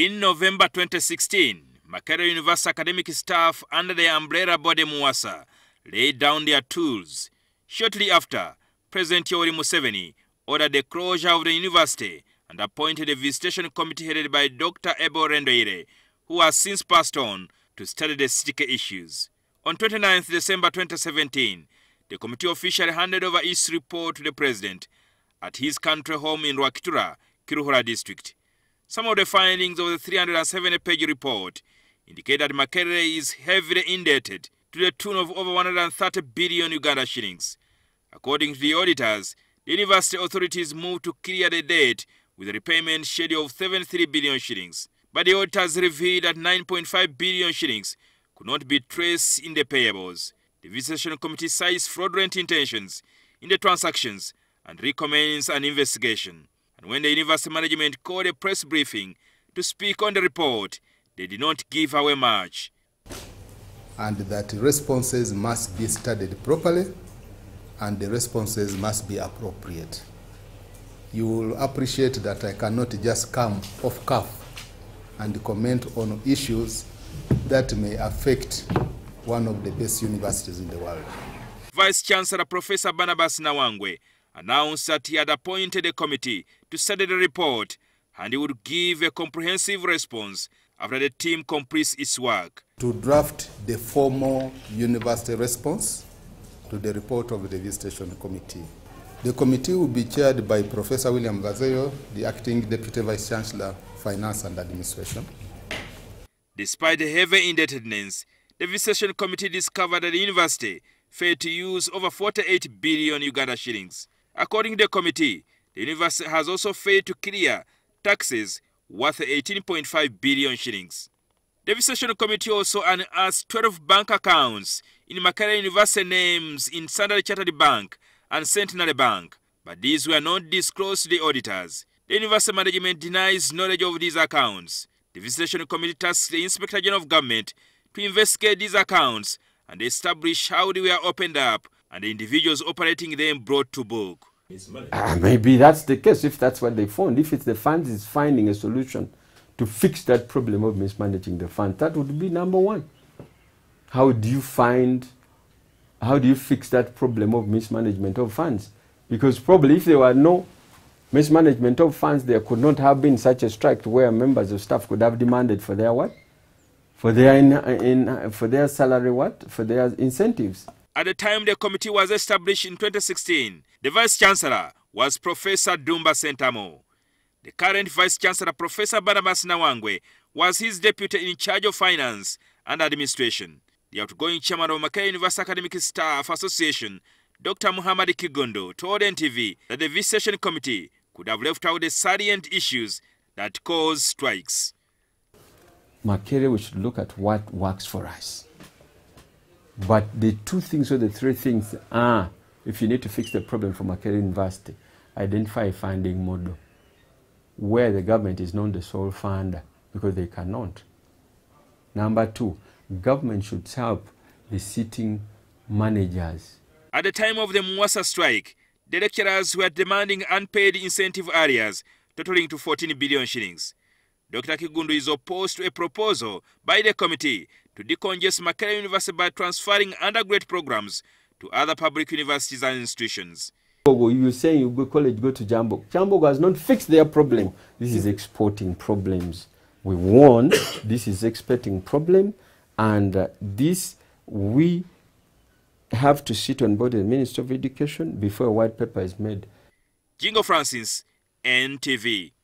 In November 2016, Makerere University academic staff under the umbrella body Muwasa laid down their tools. Shortly after, President Yoweri Museveni ordered the closure of the university and appointed a visitation committee headed by Dr. Abel Rwendire, who has since passed on to study the city issues. On 29 December 2017, the committee officially handed over its report to the president at his country home in Rwakitura, Kiruhura district. Some of the findings of the 370-page report indicate that Makerere is heavily indebted to the tune of over 130 billion Uganda shillings. According to the auditors, the university authorities moved to clear the debt with a repayment schedule of 73 billion shillings. But the auditors revealed that 9.5 billion shillings could not be traced in the payables. The visitation committee cites fraudulent intentions in the transactions and recommends an investigation. And when the university management called a press briefing to speak on the report, they did not give away much. And that responses must be studied properly and the responses must be appropriate. You will appreciate that I cannot just come off cuff and comment on issues that may affect one of the best universities in the world. Vice-Chancellor Professor Barnabas Nawangwe announced that he had appointed a committee to study the report and he would give a comprehensive response after the team completes its work. To draft the formal university response to the report of the visitation committee. The committee will be chaired by Professor William Vazio, the Acting Deputy Vice-Chancellor, Finance and Administration. Despite the heavy indebtedness, the visitation committee discovered that the university failed to use over 48 billion Uganda shillings. According to the committee, the university has also failed to clear taxes worth 18.5 billion shillings. The visitation committee also unearthed 12 bank accounts in Makerere University names in Standard Chartered Bank and Centenary Bank, but these were not disclosed to the auditors. The university management denies knowledge of these accounts. The visitation committee tasked the Inspector General of Government to investigate these accounts and establish how they were opened up and the individuals operating them brought to book. Maybe that's the case, if that's what they found. If it's the funds, it's finding a solution to fix that problem of mismanaging the funds. That would be number one. How do you fix that problem of mismanagement of funds? Because probably if there were no mismanagement of funds, there could not have been such a strike where members of staff could have demanded for their what? For their salary what? For their incentives. At the time the committee was established in 2016, the Vice-Chancellor was Professor Dumba Sentamo. The current Vice-Chancellor, Professor Barnabas Nawangwe, was his deputy in charge of finance and administration. The outgoing chairman of Makerere University Academic Staff Association, Dr. Muhammad Kigundu, told NTV that the visitation committee could have left out the salient issues that cause strikes. Makerere, we should look at what works for us. But the two things or the three things are, if you need to fix the problem for Makerere University, identify a funding model where the government is not the sole funder because they cannot. Number two, government should help the sitting managers. At the time of the Muwasa strike, the lecturers were demanding unpaid incentive areas totaling to 14 billion shillings. Dr. Kigundu is opposed to a proposal by the committee to decongest Makerere University by transferring undergraduate programs to other public universities and institutions. You're saying you go to college, go to Jambo. Jambo has not fixed their problem. This is exporting problems. We warn this is exporting problem. And this, we have to sit on board the Minister of Education before a white paper is made. Jingo Francis, NTV.